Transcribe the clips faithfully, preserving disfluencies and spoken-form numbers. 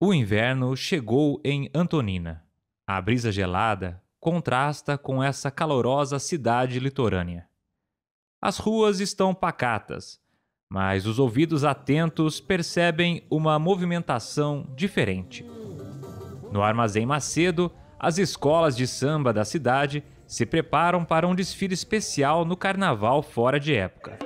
O inverno chegou em Antonina. A brisa gelada contrasta com essa calorosa cidade litorânea. As ruas estão pacatas, mas os ouvidos atentos percebem uma movimentação diferente. No Armazém Macedo, as escolas de samba da cidade se preparam para um desfile especial no carnaval fora de época.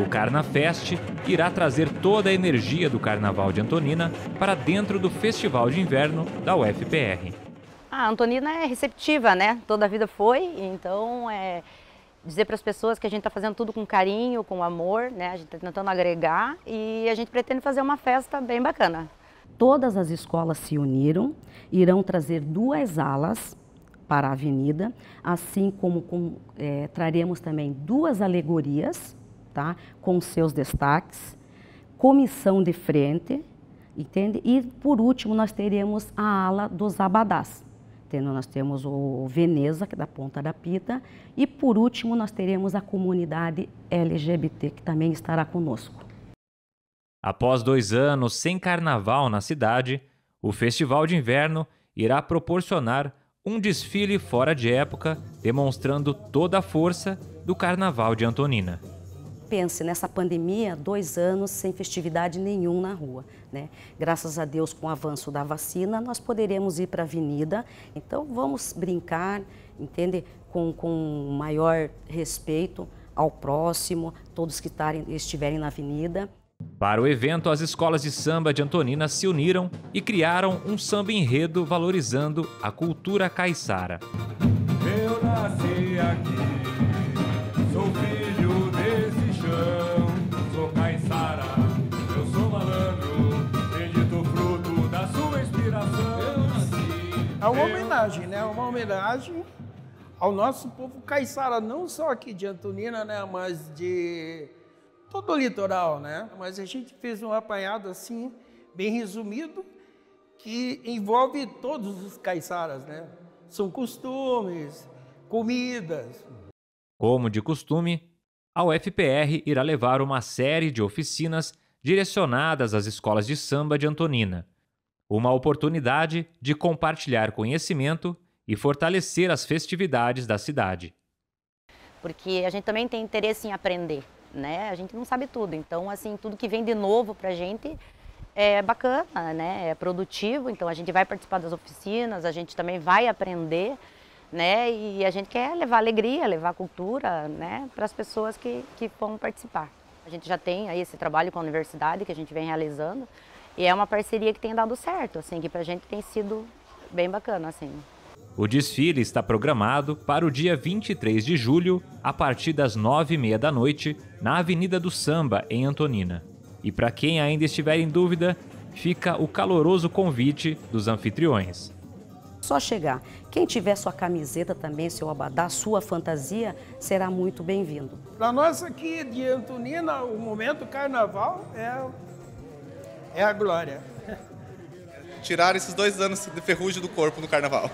O CarnaFest irá trazer toda a energia do Carnaval de Antonina para dentro do Festival de Inverno da U F P R. A Antonina é receptiva, né? Toda a vida foi, então é dizer para as pessoas que a gente está fazendo tudo com carinho, com amor, né? A gente está tentando agregar e a gente pretende fazer uma festa bem bacana. Todas as escolas se uniram, irão trazer duas alas para a avenida, assim como com, é, traremos também duas alegorias, tá? Com seus destaques, comissão de frente, entende? E por último nós teremos a ala dos abadás, entendeu? Nós temos o Veneza, que é da Ponta da Pita, e por último nós teremos a comunidade L G B T, que também estará conosco. Após dois anos sem carnaval na cidade, o Festival de Inverno irá proporcionar um desfile fora de época, demonstrando toda a força do Carnaval de Antonina. Pense, nessa pandemia, dois anos sem festividade nenhum na rua, né? Graças a Deus, com o avanço da vacina, nós poderemos ir para a avenida. Então, vamos brincar, entende? Com, com maior respeito ao próximo, todos que tarem, estiverem na avenida. Para o evento, as escolas de samba de Antonina se uniram e criaram um samba-enredo valorizando a cultura caiçara. Eu nasci aqui, sou filho desse. Sou caiçara, eu sou malandro, bendito fruto da sua inspiração. Eu nasci. É uma homenagem, né? Uma homenagem ao nosso povo caiçara, não só aqui de Antonina, né? Mas de todo o litoral, né? Mas a gente fez um apanhado assim, bem resumido, que envolve todos os caiçaras, né? São costumes, comidas. Como de costume, a U F P R irá levar uma série de oficinas direcionadas às escolas de samba de Antonina. Uma oportunidade de compartilhar conhecimento e fortalecer as festividades da cidade. Porque a gente também tem interesse em aprender, né? A gente não sabe tudo, então assim, tudo que vem de novo pra gente é bacana, né? É produtivo, então a gente vai participar das oficinas, a gente também vai aprender, né? E a gente quer levar alegria, levar cultura, né? Para as pessoas que, que vão participar. A gente já tem aí esse trabalho com a universidade que a gente vem realizando e é uma parceria que tem dado certo, assim, que para a gente tem sido bem bacana. Assim. O desfile está programado para o dia vinte e três de julho, a partir das nove e meia da noite, na Avenida do Samba, em Antonina. E para quem ainda estiver em dúvida, fica o caloroso convite dos anfitriões. Só chegar. Quem tiver sua camiseta também, seu abadá, sua fantasia, será muito bem-vindo. Para nós aqui de Antonina, o momento carnaval é, é a glória. Tirar esses dois anos de ferrugem do corpo no carnaval.